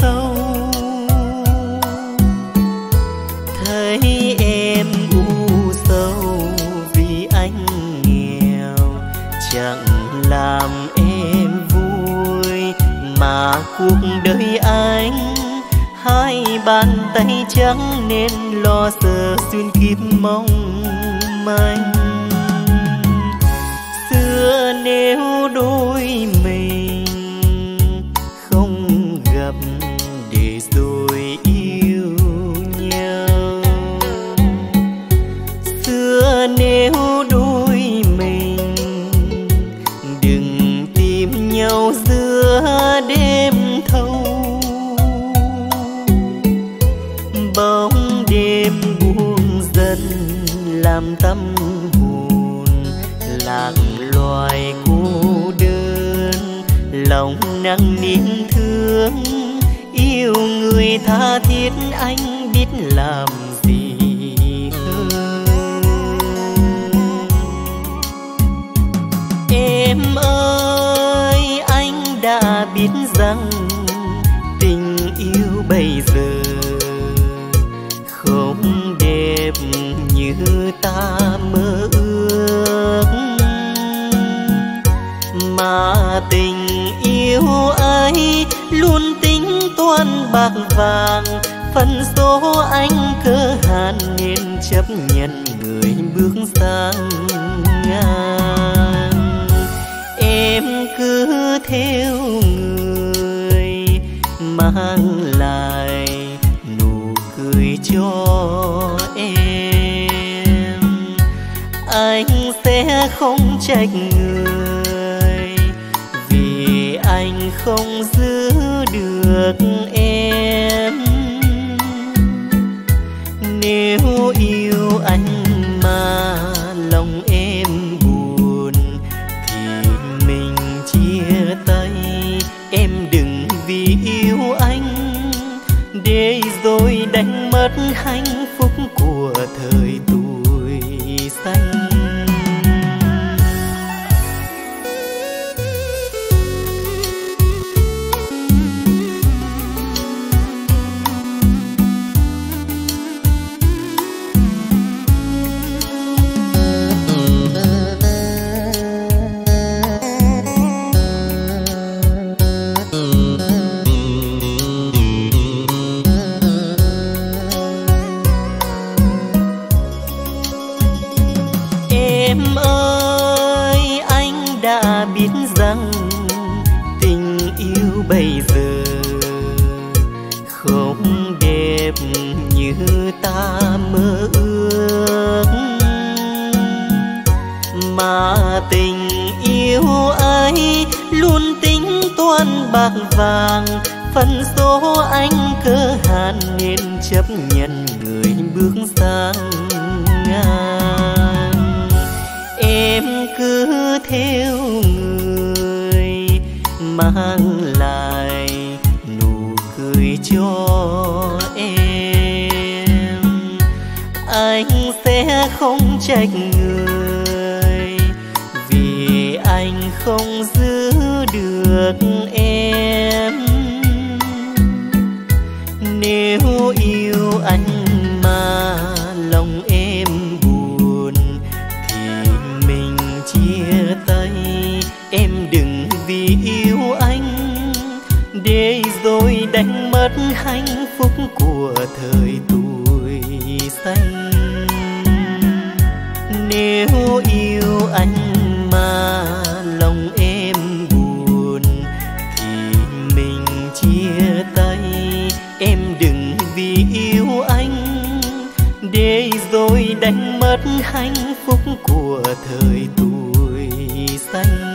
sâu. Thấy em u sầu vì anh nghèo, chẳng làm em vui mà cuộc đời anh. Hai bàn tay trắng nên lo sợ xuyên kiếp mong manh. Xưa nếu đôi mình không gặp để rồi yêu nhau, xưa nếu đôi mình đừng tìm nhau giữa đêm thâu. Bóng đêm buông dần làm tâm hồn lạc loài cô đơn, lòng nặng niềm thương. Yêu người tha thiết anh biết làm gì hơn. Em ơi, anh đã biết rằng tình yêu bây giờ không đẹp như ta mơ ước, mà tình yêu ấy luôn tính toán bạc vàng. Phần số anh cơ hàn nên chấp nhận người bước sang ngang. Em cứ theo người mang lại cho em, anh sẽ không trách người vì anh không giữ được em. Nếu yêu anh mà lòng em buồn thì mình chia tay. Em đừng vì yêu anh để rồi đánh mất hạnh phúc của thời tuổi xanh. Bạc vàng phần số anh cơ hàn nên chấp nhận người bước sang ngang. Em cứ theo người mang lại nụ cười cho em, anh sẽ không trách người vì anh không giữ được em. Nếu yêu anh mà lòng em buồn thì mình chia tay. Em đừng vì yêu anh để rồi đánh mất hạnh phúc của thời tuổi xanh. Nếu yêu anh mà lòng em tay, em đừng vì yêu anh để rồi đánh mất hạnh phúc của thời tuổi xanh.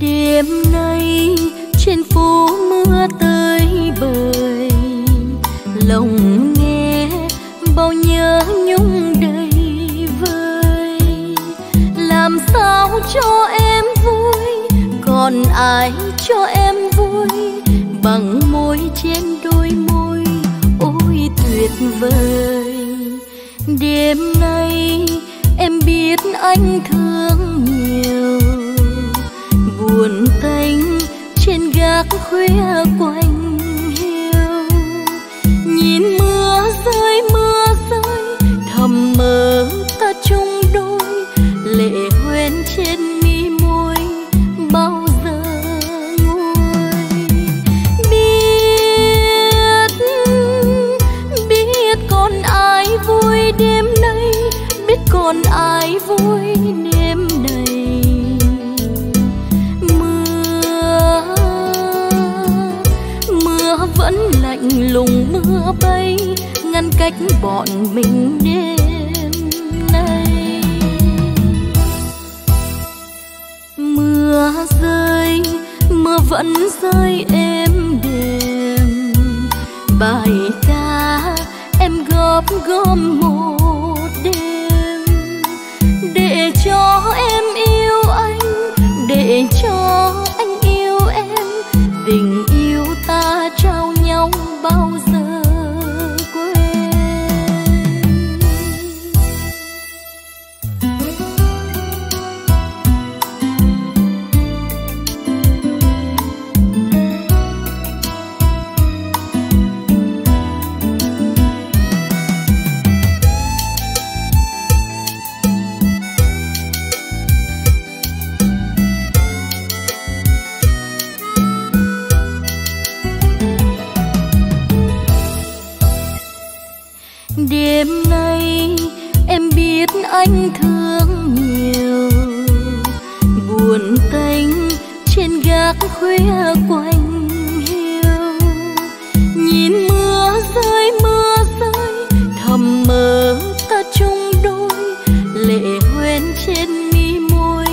Đêm nay trên phố mưa tơi bời, lòng nghe bao nhớ nhung đầy vơi. Làm sao cho em vui, còn ai cho em vui bằng môi trên đôi môi ôi tuyệt vời. Đêm nay em biết anh thương nhiều, buồn tênh trên gác khuya quanh hiu, nhìn mưa rơi thầm mơ ta chung đôi, lệ hoen trên mi môi bao giờ nguôi. Biết còn ai vui đêm nay, biết còn ai vui đêm nay. Vẫn lạnh lùng mưa bay ngăn cách bọn mình đêm nay. Mưa rơi, mưa vẫn rơi êm đềm, bài ca em góp gom một đêm để cho em yêu anh, để cho anh yêu em. Tình yêu ta trao nhau bao giờ quên. Đêm nay em biết anh thương nhiều, buồn tênh trên gác khuya quanh hiu, nhìn mưa rơi thầm mơ ta chung đôi, lệ hoen trên mi môi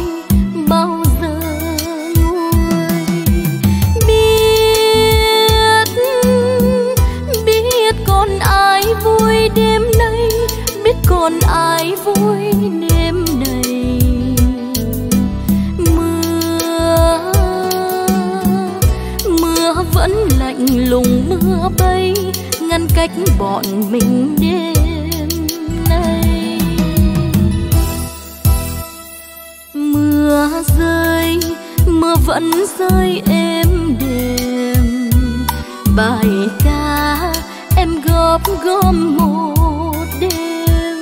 bao giờ nguôi. Biết còn ai vui đêm nay, biết còn ai vui đêm nay. Mưa vẫn lạnh lùng mưa bay ngăn cách bọn mình đêm nay. Mưa rơi, mưa vẫn rơi êm đềm, bài ca em góp gom một đêm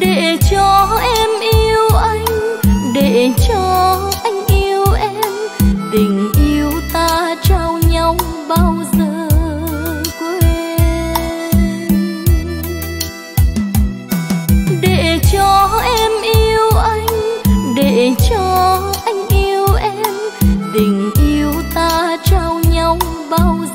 để cho em yêu anh, để cho anh yêu em. Tình yêu ta trao nhau bao giờ quên, để cho em yêu anh, để cho anh yêu em. Tình yêu ta trao nhau bao giờ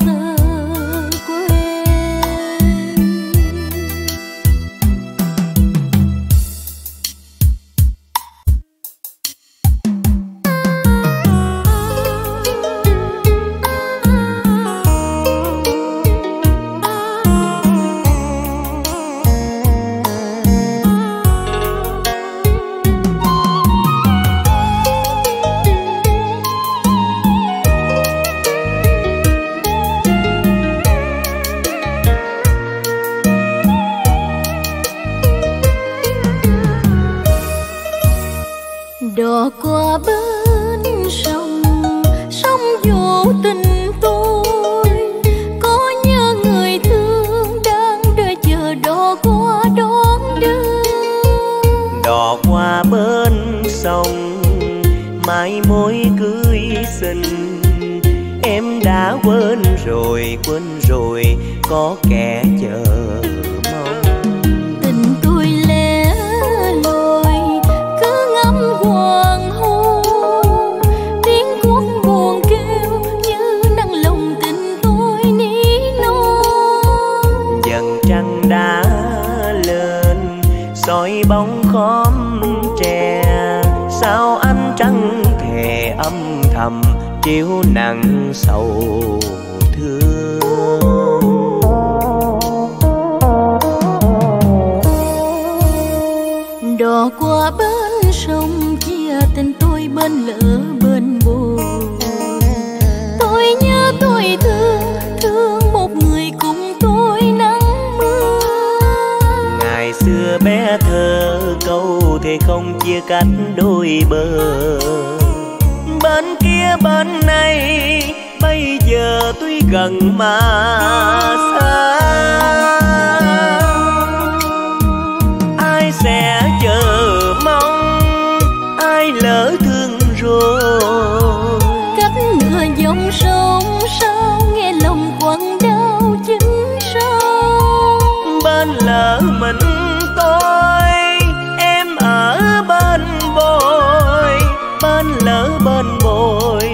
âm thầm chiếu nặng sầu thương. Đò qua bên sông chia tình tôi bên lỡ bên buồn. Tôi nhớ tôi thương, thương một người cùng tôi nắng mưa. Ngày xưa bé thơ câu thề không chia cách đôi bờ. Bên kia bên này bây giờ tuy gần mà xa. Ai sẽ chờ mong, ai lỡ thương rồi. Cách nửa dòng sông sao nghe lòng quặn đau chính sao. Bên lỡ mình tôi, em ở bên bồi. Bên lỡ bên bồi,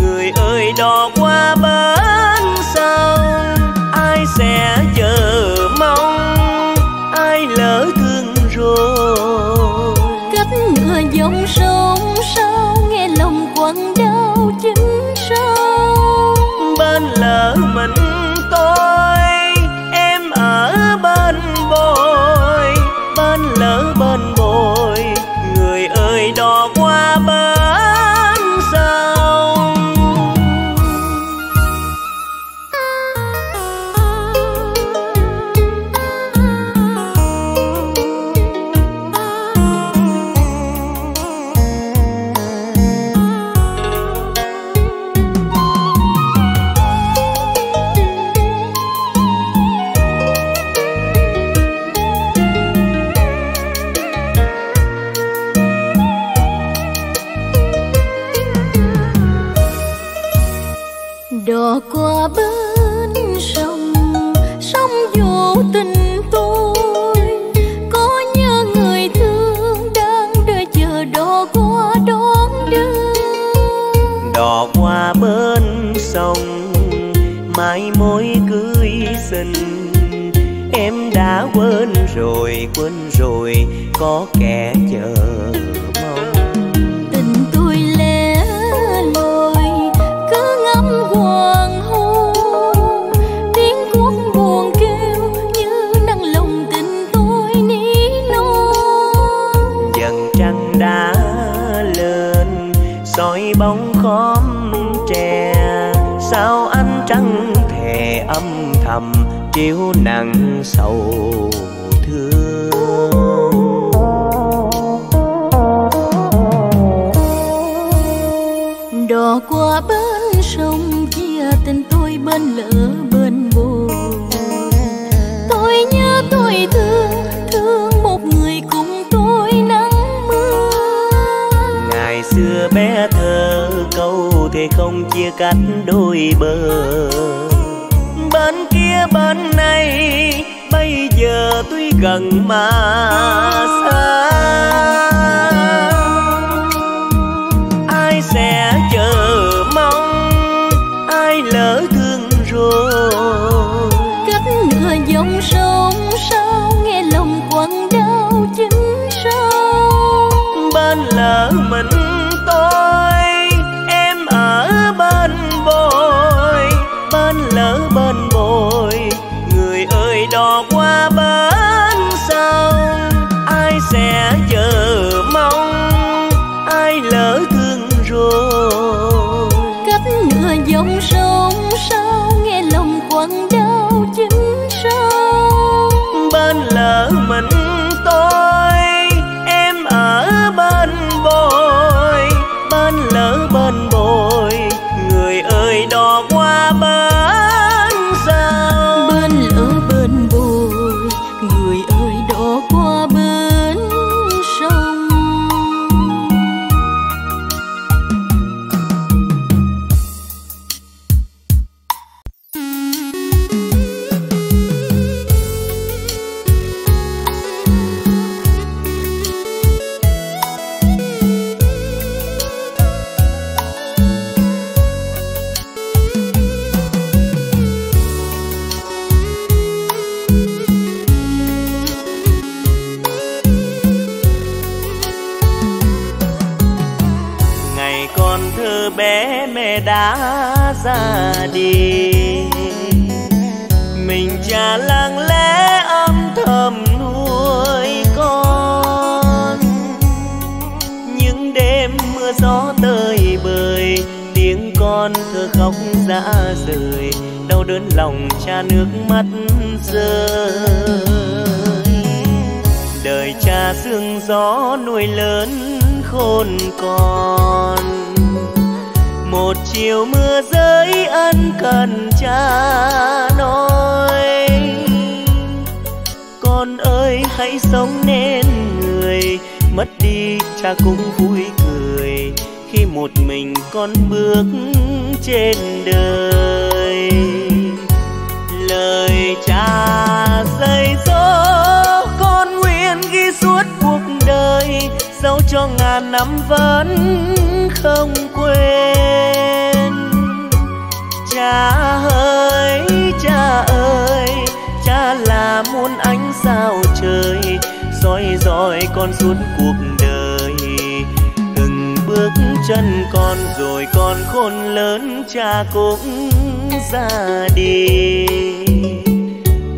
người ơi đò qua bên sau. Ai sẽ chờ mong, ai lỡ thương rồi. Cách nửa dòng sông sao nghe lòng quặn đau chính sao. Bên lỡ mình tôi, em ở bên bồi. Bên lỡ bên bồi, người ơi đò qua bên sau. Đò qua bên sông, sông vô tình tôi. Có nhớ người thương đang đợi chờ đò qua đón đưa. Đò qua bên sông, mai mối cưới xin. Em đã quên rồi có kẻ chờ. Soi bóng khóm tre, sao ánh trăng thề âm thầm chiếu nặng sầu thương. Đò qua bên sông chia tình tôi bên lỡ bên buồn. Tôi nhớ tôi thương, thương một người cùng tôi nắng mưa. Ngày xưa bé thơ câu thề không chia cách đôi bờ. Bên kia bên này bây giờ tuy gần mà xa. Ai sẽ chờ mong, ai lỡ thương rồi. Cách nửa dòng sông sao nghe lòng quặn đau chính sao. Bên lỡ mình tôi, em ở bên bồi. Bên lỡ bên bồi, người ơi đò qua bên sau. Ai sẽ chờ mong, ai lỡ thương rồi. Cách nửa dòng sông sao nghe lòng quặn đau chính sao. Bên lỡ mình tôi, em ở bên bồi. Bên còn thơ bé mẹ đã ra đi, mình cha lặng lẽ âm thầm nuôi con. Những đêm mưa gió tơi bời, tiếng con thơ khóc rã rời, đau đớn lòng cha nước mắt rơi. Đời cha sương gió nuôi lớn khôn con, một chiều mưa rơi ân cần cha nói: con ơi hãy sống nên người, mất đi cha cũng vui cười khi một mình con bước trên đời. Lời cha dạy dỗ con nguyện ghi suốt cuộc đời, dẫu cho ngàn năm vẫn không quên. Cha ơi, cha ơi, cha là muôn ánh sao trời, soi dõi con suốt cuộc đời. Từng bước chân con rồi con khôn lớn cha cũng ra đi,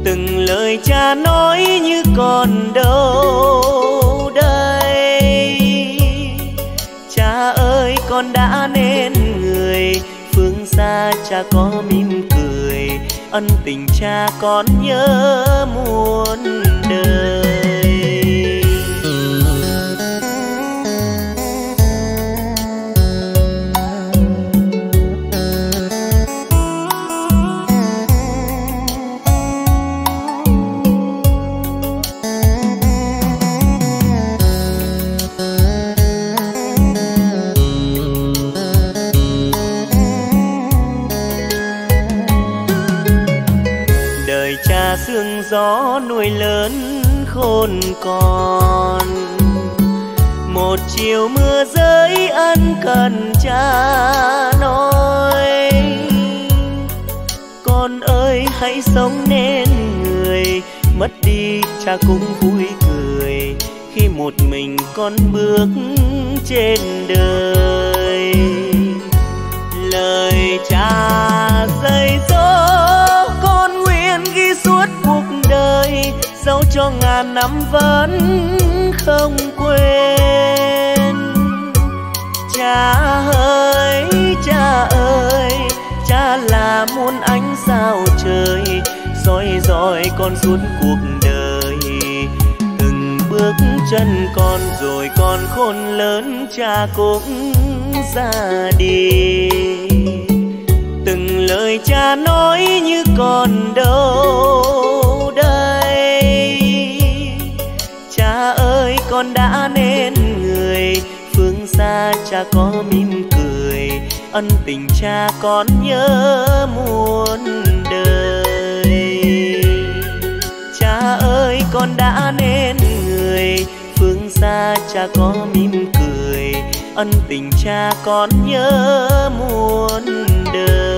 từng lời cha nói như còn đâu đây. Cha ơi con đã nên người, phương xa cha có mỉm cười, ân tình cha con nhớ muôn đời. Sương gió nuôi lớn khôn con, một chiều mưa rơi ân cần cha nói: con ơi hãy sống nên người, mất đi cha cũng vui cười khi một mình con bước trên đời. Lời cha dạy dỗ con nguyện ghi suốt cuộc đời, dẫu cho ngàn năm vẫn không quên. Cha ơi, cha ơi, cha là muôn ánh sao trời, soi dõi con suốt cuộc đời. Từng bước chân con rồi con khôn lớn cha cũng ra đi, từng lời cha nói như còn đâu đây. Cha ơi con đã nên người, phương xa cha có mỉm cười, ân tình cha con nhớ muôn đời. Cha ơi con đã nên người, phương xa cha có mỉm cười, ân tình cha con nhớ muôn đời.